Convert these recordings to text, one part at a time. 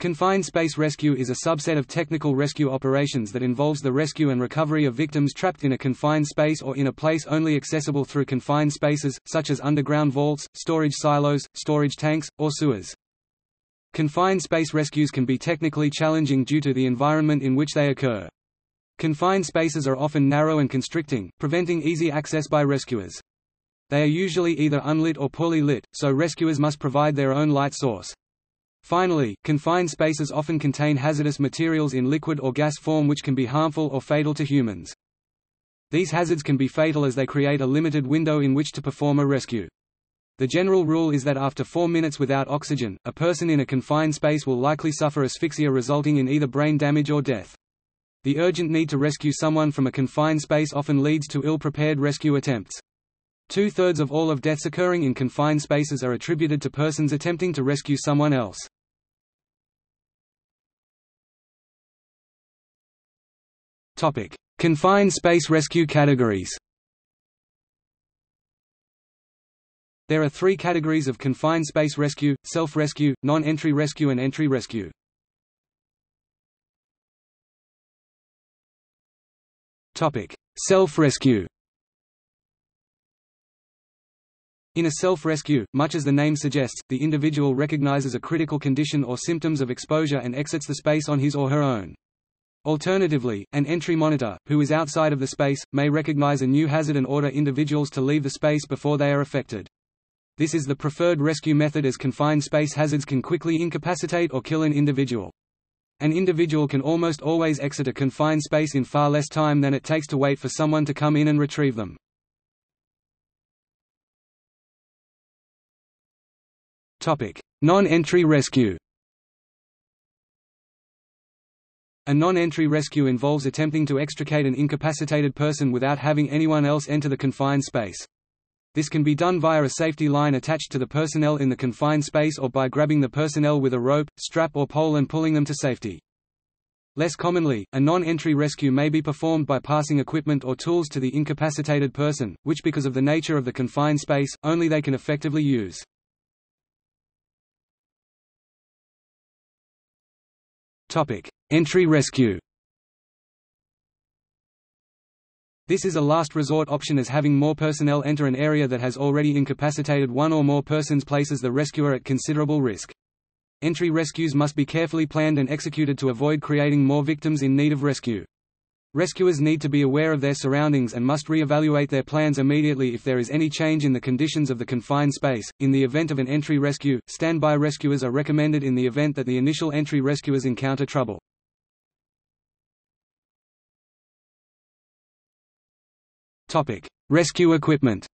Confined space rescue is a subset of technical rescue operations that involves the rescue and recovery of victims trapped in a confined space or in a place only accessible through confined spaces, such as underground vaults, storage silos, storage tanks, or sewers. Confined space rescues can be technically challenging due to the environment in which they occur. Confined spaces are often narrow and constricting, preventing easy access by rescuers. They are usually either unlit or poorly lit, so rescuers must provide their own light source. Finally, confined spaces often contain hazardous materials in liquid or gas form which can be harmful or fatal to humans. These hazards can be fatal as they create a limited window in which to perform a rescue. The general rule is that after 4 minutes without oxygen, a person in a confined space will likely suffer asphyxia resulting in either brain damage or death. The urgent need to rescue someone from a confined space often leads to ill-prepared rescue attempts. 2/3 of all of deaths occurring in confined spaces are attributed to persons attempting to rescue someone else. Topic: Confined space rescue categories. There are three categories of confined space rescue: self-rescue, non-entry rescue, and entry rescue. Topic: Self-rescue. In a self-rescue, much as the name suggests, the individual recognizes a critical condition or symptoms of exposure and exits the space on his or her own. Alternatively, an entry monitor, who is outside of the space, may recognize a new hazard and order individuals to leave the space before they are affected. This is the preferred rescue method as confined space hazards can quickly incapacitate or kill an individual. An individual can almost always exit a confined space in far less time than it takes to wait for someone to come in and retrieve them. Non-entry rescue. A non-entry rescue involves attempting to extricate an incapacitated person without having anyone else enter the confined space. This can be done via a safety line attached to the personnel in the confined space or by grabbing the personnel with a rope, strap or pole and pulling them to safety. Less commonly, a non-entry rescue may be performed by passing equipment or tools to the incapacitated person, which because of the nature of the confined space, only they can effectively use. Entry rescue. This is a last resort option as having more personnel enter an area that has already incapacitated one or more persons places the rescuer at considerable risk. Entry rescues must be carefully planned and executed to avoid creating more victims in need of rescue. Rescuers need to be aware of their surroundings and must re-evaluate their plans immediately if there is any change in the conditions of the confined space. In the event of an entry rescue, standby rescuers are recommended in the event that the initial entry rescuers encounter trouble. Rescue equipment.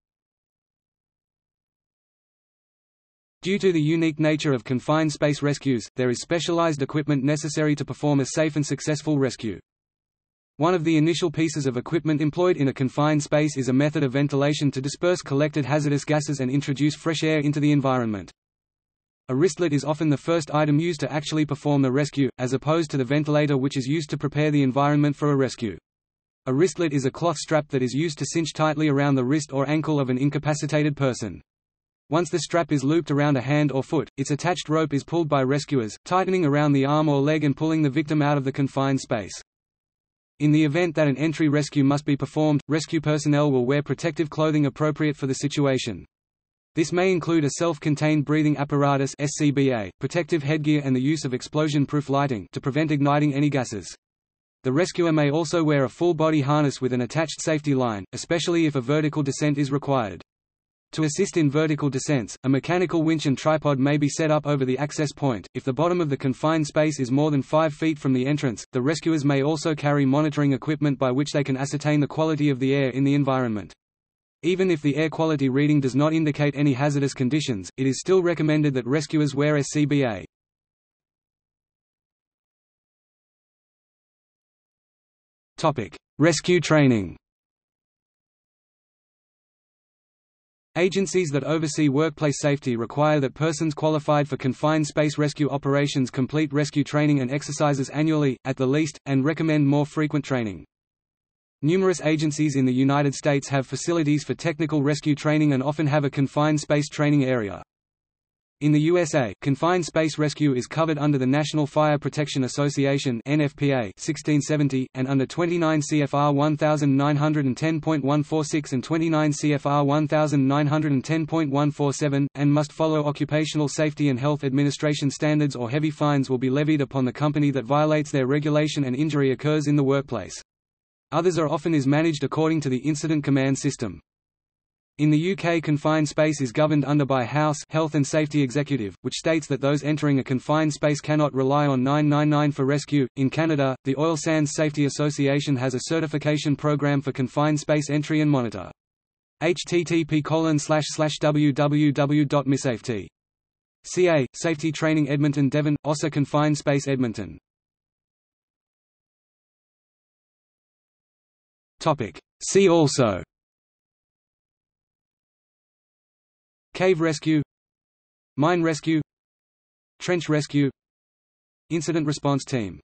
Due to the unique nature of confined space rescues, there is specialized equipment necessary to perform a safe and successful rescue. One of the initial pieces of equipment employed in a confined space is a method of ventilation to disperse collected hazardous gases and introduce fresh air into the environment. A wristlet is often the first item used to actually perform the rescue, as opposed to the ventilator which is used to prepare the environment for a rescue. A wristlet is a cloth strap that is used to cinch tightly around the wrist or ankle of an incapacitated person. Once the strap is looped around a hand or foot, its attached rope is pulled by rescuers, tightening around the arm or leg and pulling the victim out of the confined space. In the event that an entry rescue must be performed, rescue personnel will wear protective clothing appropriate for the situation. This may include a self-contained breathing apparatus (SCBA), protective headgear and the use of explosion-proof lighting to prevent igniting any gases. The rescuer may also wear a full-body harness with an attached safety line, especially if a vertical descent is required. To assist in vertical descents, a mechanical winch and tripod may be set up over the access point. If the bottom of the confined space is more than 5 feet from the entrance, the rescuers may also carry monitoring equipment by which they can ascertain the quality of the air in the environment. Even if the air quality reading does not indicate any hazardous conditions, it is still recommended that rescuers wear SCBA. Rescue training. Agencies that oversee workplace safety require that persons qualified for confined space rescue operations complete rescue training and exercises annually, at the least, and recommend more frequent training. Numerous agencies in the United States have facilities for technical rescue training and often have a confined space training area. In the USA, confined space rescue is covered under the National Fire Protection Association (NFPA) 1670 and under 29 CFR 1910.146 and 29 CFR 1910.147, and must follow Occupational Safety and Health Administration standards, or heavy fines will be levied upon the company that violates their regulation and injury occurs in the workplace. Others are often is managed according to the incident command system. In the UK, confined space is governed under by House Health and Safety Executive, which states that those entering a confined space cannot rely on 999 for rescue. In Canada, the Oil Sands Safety Association has a certification program for confined space entry and monitor. http://www.missafety.ca Safety Training Edmonton Devon OSSA Confined Space Edmonton. Topic: See also. Cave rescue, mine rescue, trench rescue, incident response team.